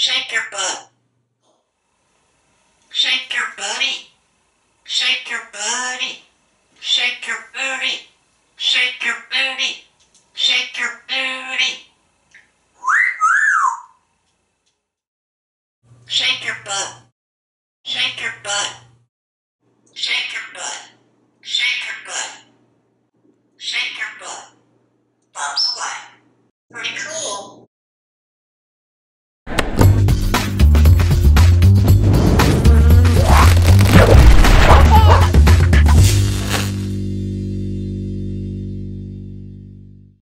Shake your butt. Shake your booty. Shake your booty. Shake your booty. Shake your booty.